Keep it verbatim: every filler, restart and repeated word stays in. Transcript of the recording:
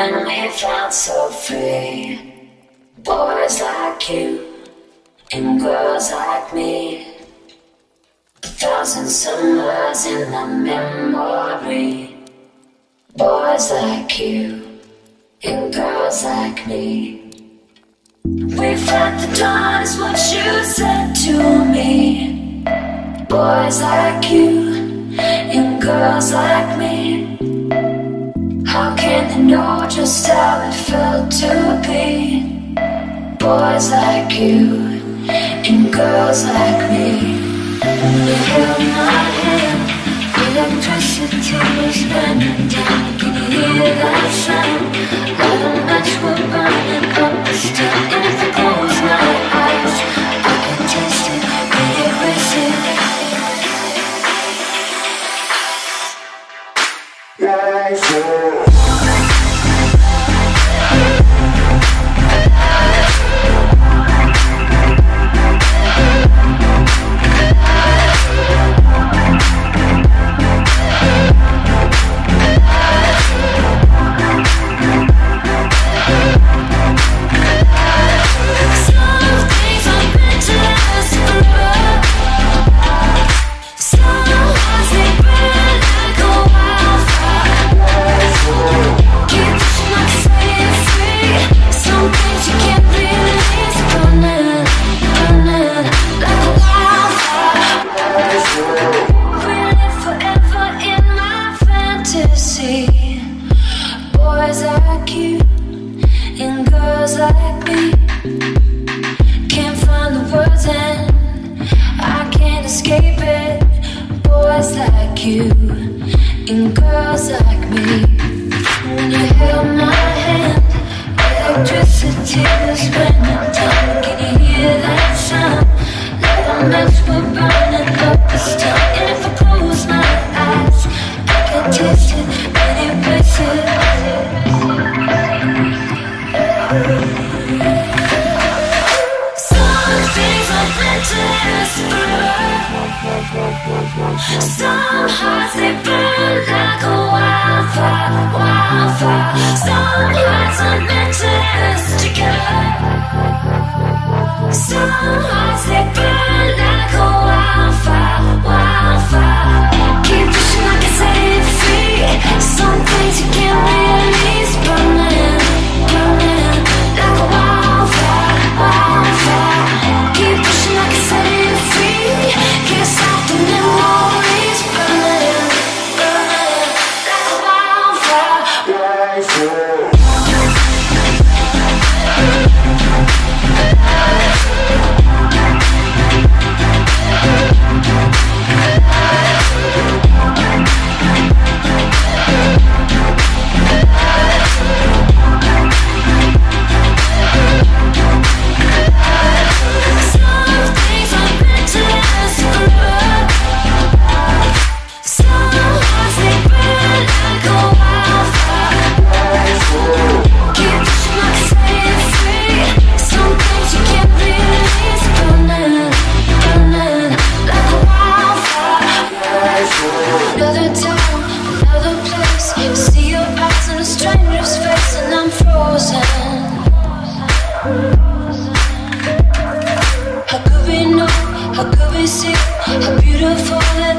when we felt so free. Boys like you and girls like me, a thousand summers in the memory. Boys like you and girls like me. We fought the dawn is what you said to me. Boys like you and girls like me, how can they know just how it felt to be? Boys like you and girls like me. You held my hand, electricity was running down. Can you hear that sound? All the lights were burning up the still. And if I close my eyes, I can taste it, can't erase it. Lights are how could we know, how could we see how beautiful